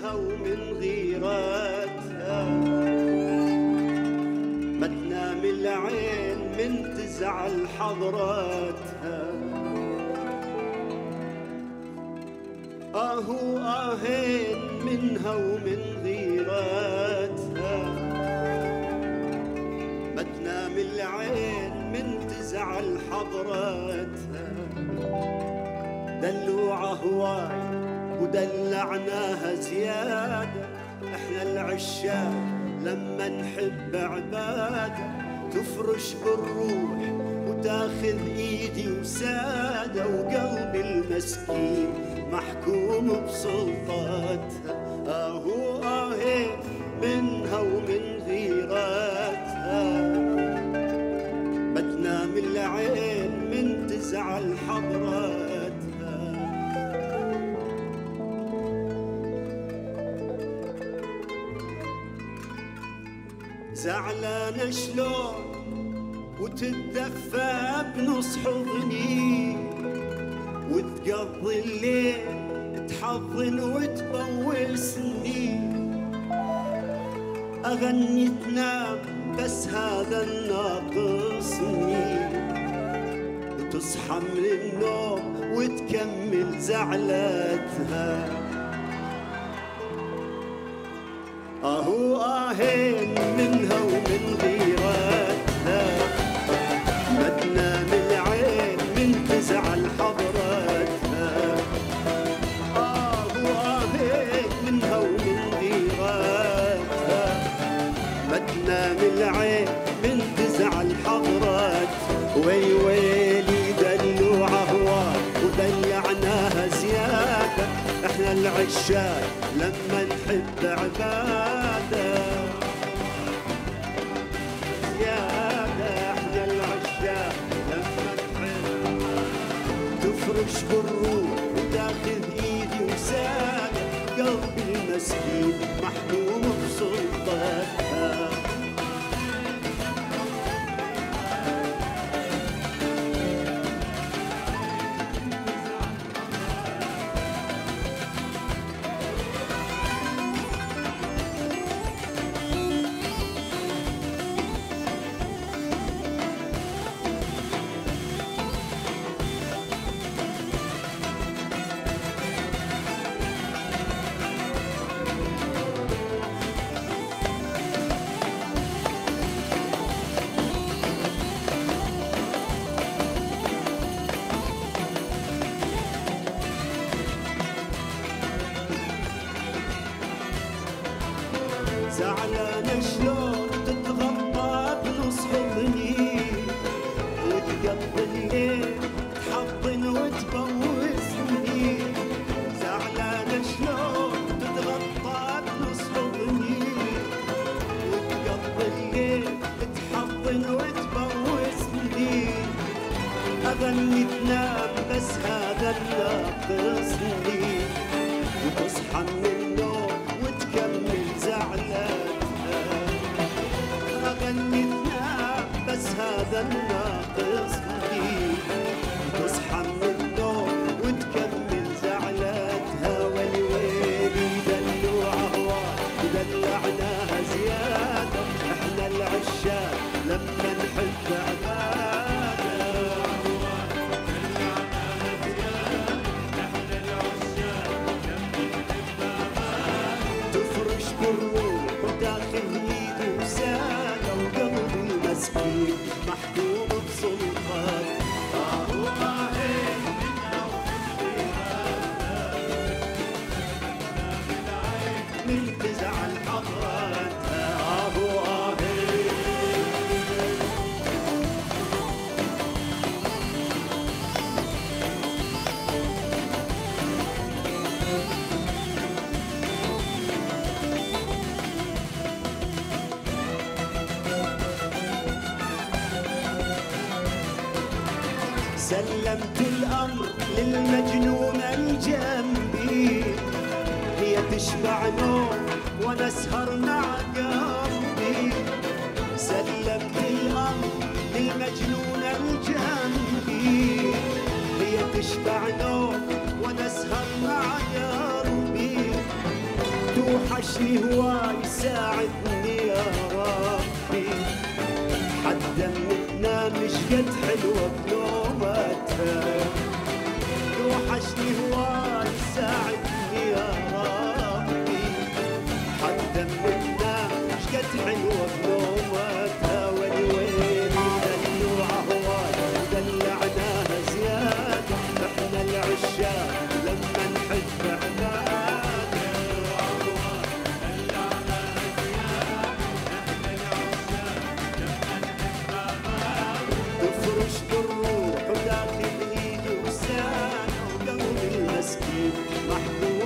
منها ومن غيراتها، ما تنام العين من تزعل حضراتها. آهو آهين منها ومن غيراتها، ما تنام العين من تزعل حضراتها. دلوعة هواي ودلعناها زيادة، احنا العشاق لما نحب عبادة، تفرش بالروح وتاخذ ايدي وسادة، وقلبي المسكين محكوم بسلطاتها. آهو آهين منها ومن غيراتها، ما تنام العين من تزعل حضراتها. زعلانة شلون وتتدفى بنص حضني، وتقضي الليل تحضن وتطول سني. أغني تنام بس هذا الناقصني، وتصحى من النوم وتكمل زعلاتها. آهو آهين منها ومن غيراتها، ما تنام العين من تزعل حضراتها. آهو آهين منها ومن غيراتها، ما تنام العين من تزعل حضرات. وي ويلي دلوعة هواك وضيعناها زيادة، احنا العشاق لما نحب عبادة زيادة، احنا العشاق لما نحب تفرش بالروح وتاخذ ايدي وسادة، قلبي المسكين محكوم بسلطتها. زعلانة شلون تتغطى بنص حضني، وتقضي الليل تحضن وتبوسني. زعلانة شلون تتغطى بنص حضني، وتقضي الليل تحضن وتبوسني. أظني تنام بس هذا الناقصني، وتصحى من النوم وتكمل زعلاتها. أغني تنام بس هذا الناقص لي، تصحى من النوم وتكمل زعلاتها. ويلي ويلي دلوعة هواك ودلعناها زيادة، احنا العشاق لما نحب عبادة. مسكين محكوم بسلطات. آهو آهين منها ومن غيراتها، من تزعل حضراتها. آهو آهين. سلمت الأمر للمجنونة الجنبي، هي تشبع نوم وأنا أسهر مع قلبي. سلمت الأمر للمجنونة الجنبي، هي تشبع نوم وأنا أسهر مع قلبي. شي هواي ساعدني يا ربي، حتى متنامش قد حلوة بنومتها، توحشني هواي ساعدني يا ربي، حتى متنامش قد حلوة بنومتها، ولي ويلي دلوعة هواي ودلعناها زيادة، احنا العشاق لما نحب احنا بالروح وداخل ايدي وسانه وقلبي المسكين محبوب.